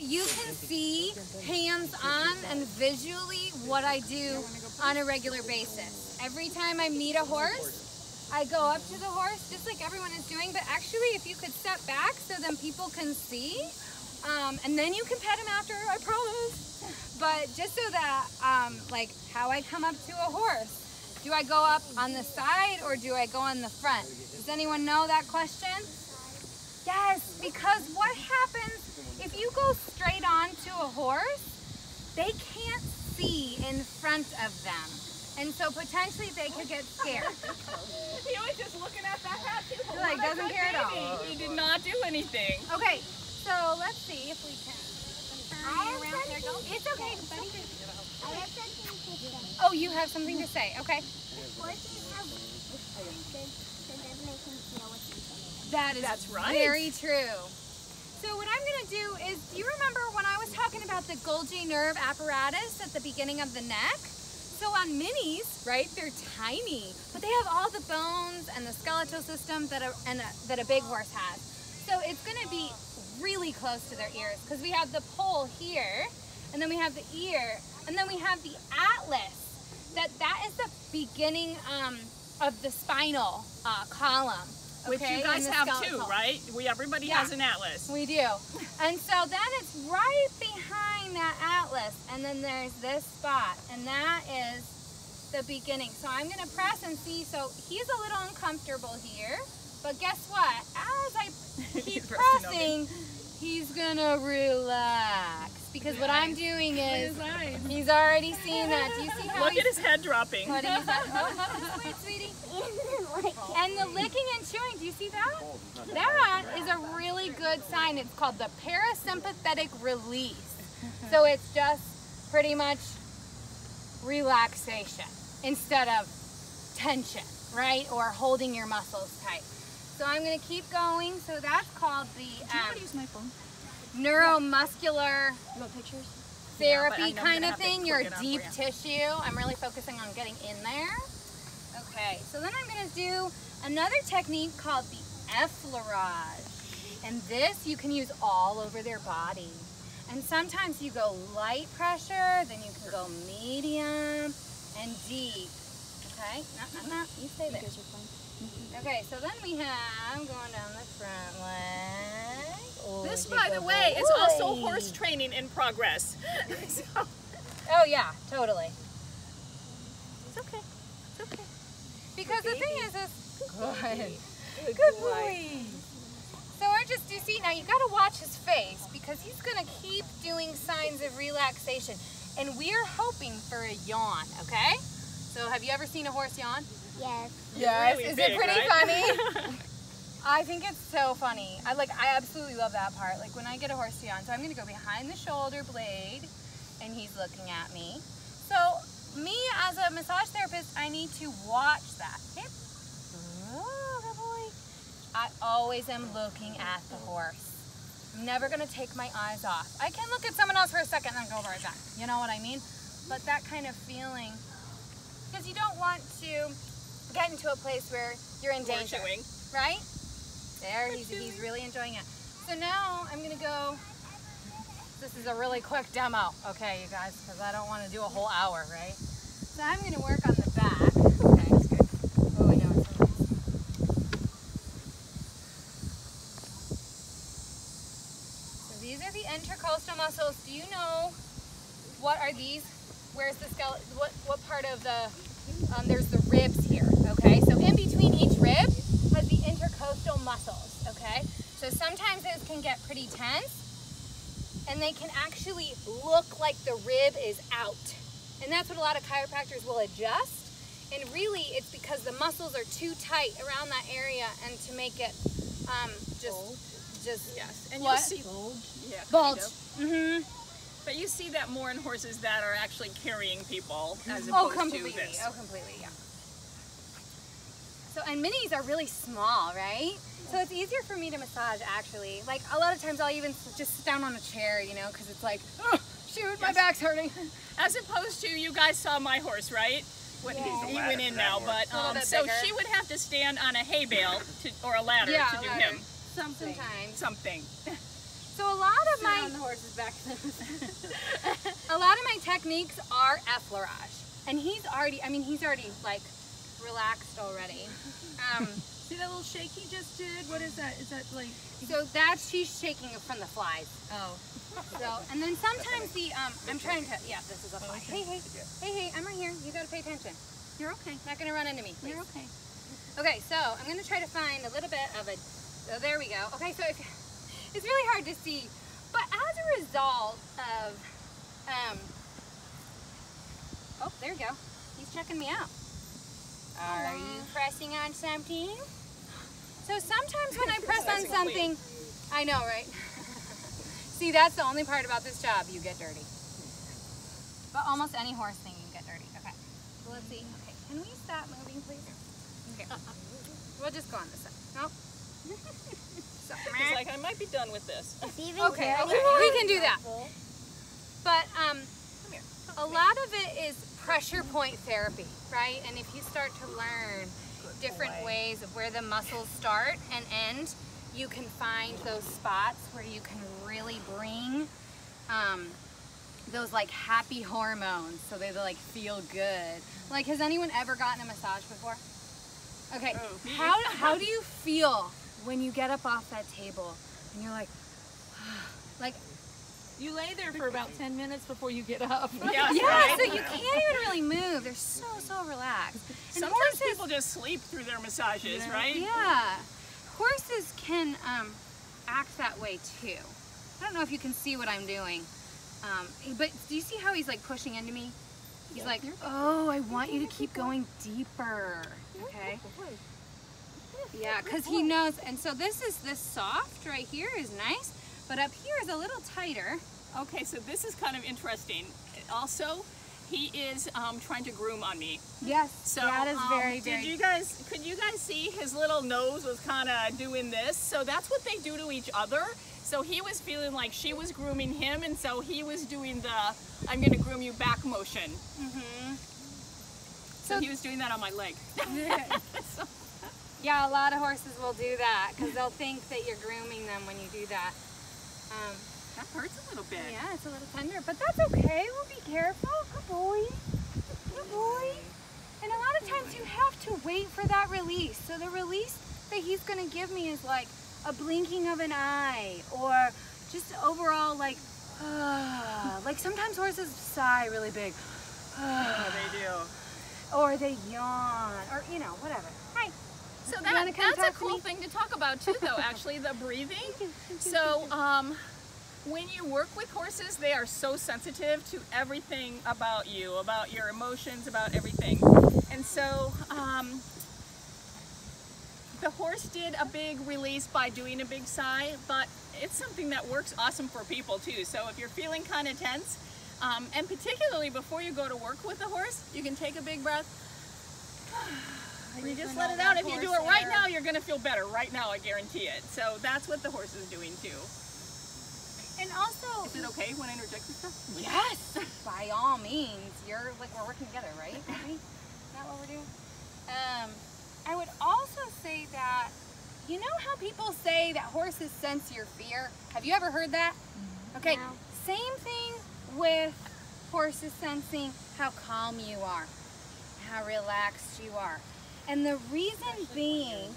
You can see hands-on and visually what I do on a regular basis. Every time I meet a horse, I go up to the horse, just like everyone is doing, but actually if you could step back so then people can see, and then you can pet him after, I promise. But just so that, like how I come up to a horse, do I go up on the side or do I go on the front? Does anyone know that question? Yes, because what happens if you go straight on to a horse, they can't see in front of them. And so potentially they could get scared. He was just looking at that hat. He like, doesn't care at all. He did not do anything. Okay, so let's see if we can. It's okay, buddy. I have something to say. Oh, you have something to say, okay. Horses have senses, so then they can feel what you're saying. That is very true. So what I'm going to do is, do you remember when I was talking about the Golgi nerve apparatus at the beginning of the neck? So on minis, right, they're tiny, but they have all the bones and the skeletal system that a big horse has. So it's going to be really close to their ears because we have the pole here, and then we have the ear, and then we have the atlas. That is the beginning of the spinal column. Okay, which you guys have too, right? Everybody has an atlas. We do. And so then it's right behind that atlas, and then there's this spot, and that is the beginning. So I'm going to press and see. So he's a little uncomfortable here, but guess what? As I keep pressing, he's going to relax. Because what I'm doing is, he's already seeing that. Do you see how Look at his head dropping. What is that? Oh, wait, sweetie. And the licking and chewing, do you see that? That is a really good sign. It's called the parasympathetic release. So it's just pretty much relaxation instead of tension, right? Or holding your muscles tight. So I'm going to keep going. So that's called the... Do you want to use my phone? Neuromuscular therapy kind of thing. Your deep tissue. I'm really focusing on getting in there. Okay, so then I'm going to do another technique called the effleurage. And this you can use all over their body. And sometimes you go light pressure, then you can go medium and deep. Okay, no, you stay there. Okay, so then we have, I'm going down the front leg. This, by the way, is also horse training in progress. Oh, yeah, totally. It's okay. It's okay. Because the thing is, Good boy. So we're just, you see, now you got to watch his face because he's going to keep doing signs of relaxation. And we're hoping for a yawn, okay? So have you ever seen a horse yawn? Yes. Yes. Really big, is it pretty funny? I think it's so funny. I absolutely love that part. Like when I get a horse to yawn, so I'm gonna go behind the shoulder blade, and he's looking at me. So me as a massage therapist, I need to watch that. Okay. Oh, good boy. I always am looking at the horse. I'm never gonna take my eyes off. I can look at someone else for a second and then go right back. You know what I mean? But that kind of feeling, because you don't want to get into a place where you're in danger, right? There, he's really enjoying it. So now I'm going to go, this is a really quick demo, okay, you guys, because I don't want to do a whole hour, right? So I'm going to work on the back. Okay, that's good. Oh, I know it's nice. So these are the intercostal muscles. Do you know what are these? Where's the skeleton? What part of the, there's the ribs here, okay? So in between each rib, the intercostal muscles, okay? So sometimes those can get pretty tense and they can actually look like the rib is out. And that's what a lot of chiropractors will adjust. And really it's because the muscles are too tight around that area and to make it bulge. Mm-hmm. But you see that more in horses that are actually carrying people as opposed to this. Oh, completely, yeah. So, and minis are really small, right? So it's easier for me to massage, actually. Like, a lot of times I'll even just sit down on a chair, you know, because it's like, oh, shoot, my back's hurting. As opposed to, you guys saw my horse, right? He went in now, but, so she would have to stand on a hay bale or a ladder to do him. Sometimes. Something. So So a lot of my on the horse's back. A lot of my techniques are effleurage, and he's already like relaxed already. See that little shake he just did? What is that? Is that like? So that's she's shaking from the flies. Oh. So and then sometimes the I'm trying to this is a fly. Hey hey hey hey, I'm right here. You gotta pay attention. You're okay. Not gonna run into me. Please. You're okay. Okay, so I'm gonna try to find a little bit of a. Oh, there we go. Okay, so it's really hard to see, but as a result of oh, there you go. He's checking me out. Are you pressing on something? So sometimes when I press on something, I know, right? See, that's the only part about this job, you get dirty. But almost any horse thing, you can get dirty. Okay, so let's see. Okay, can we stop moving, please? Okay, we'll just go on this side. Nope. So, he's like, I might be done with this. Okay, we can do that. But a lot of it is pressure point therapy, right? And if you start to learn different ways of where the muscles start and end, you can find those spots where you can really bring those like happy hormones so they like feel good. Like, has anyone ever gotten a massage before? Okay, how do you feel when you get up off that table and you're like, you lay there for about 10 minutes before you get up. Yes, yeah, right? So you can't even really move. They're so relaxed. And sometimes people just sleep through their massages, right? Yeah. Horses can act that way too. I don't know if you can see what I'm doing, but do you see how he's like pushing into me? He's like, oh, I want you to keep going deeper, okay? Yeah, because he knows, and so this soft right here is nice, but up here is a little tighter. Okay, so this is kind of interesting. Also, he is trying to groom on me. Yes, so that is very, very... Could you guys see his little nose was kind of doing this? So that's what they do to each other. So he was feeling like she was grooming him, and so he was doing the, I'm gonna groom you back motion. Mm-hmm. So he was doing that on my leg. So. Yeah, a lot of horses will do that because they'll think that you're grooming them when you do that. That hurts a little bit. Yeah, it's a little tender, but that's okay. We'll be careful. Good boy. Good boy. And a lot of times you have to wait for that release. So the release that he's going to give me is like a blinking of an eye or just overall like, like sometimes horses sigh really big. They do. Or they yawn or, you know, whatever. Hi. So that's a cool thing to talk about too though, actually, the breathing. So when you work with horses, they are so sensitive to everything about you, about your emotions, about everything. And so the horse did a big release by doing a big sigh, but it's something that works awesome for people too. So if you're feeling kind of tense, and particularly before you go to work with the horse, you can take a big breath. You just let it out. If you do it right now, you're going to feel better. Right now, I guarantee it. So that's what the horse is doing too. And also... Is it okay when I interject with stuff? Yes! By all means. You're like, we're working together, right? Is that what we're doing? I would also say that, you know how people say that horses sense your fear? Have you ever heard that? Okay. No. Same thing with horses sensing how calm you are, how relaxed you are. And the reason being,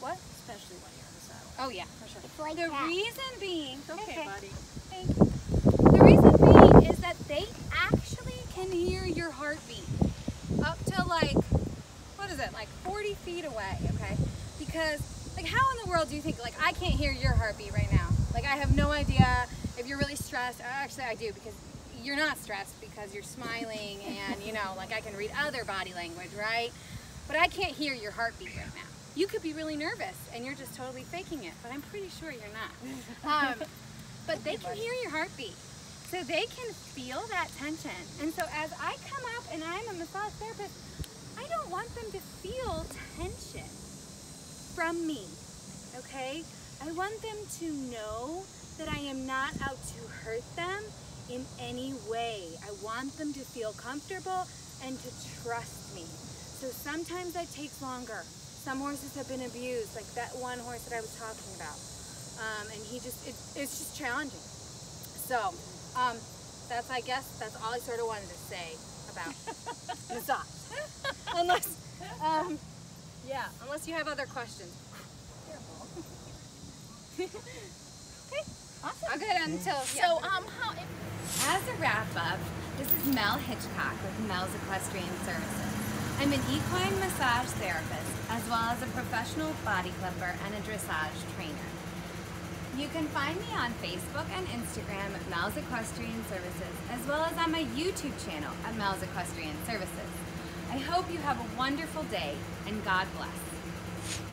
what? Especially when you're in the saddle. Oh yeah, for sure. It's like the reason being, it's okay, buddy. Thank you. The reason being is that they actually can hear your heartbeat up to like, what is it? Like 40 feet away, okay? Because like, how in the world do you think like I can't hear your heartbeat right now? Like I have no idea if you're really stressed. Actually, I do because you're not stressed because you're smiling and you know, like I can read other body language, right? But I can't hear your heartbeat right now. You could be really nervous and you're just totally faking it, but I'm pretty sure you're not. But they can hear your heartbeat. So they can feel that tension. And so as I come up and I'm a massage therapist, I don't want them to feel tension from me, okay? I want them to know that I am not out to hurt them in any way. I want them to feel comfortable and to trust me. So sometimes that takes longer. Some horses have been abused, like that one horse that I was talking about. and he just, it's just challenging. So that's, I guess, that's all I sort of wanted to say about massage. Unless, yeah, unless you have other questions. Okay, awesome. I'll go ahead until, yeah. So, as a wrap up, this is Mel Hitchcock with Mel's Equestrian Services. I'm an equine massage therapist, as well as a professional body clipper and a dressage trainer. You can find me on Facebook and Instagram at Mel's Equestrian Services, as well as on my YouTube channel at Mel's Equestrian Services. I hope you have a wonderful day, and God bless.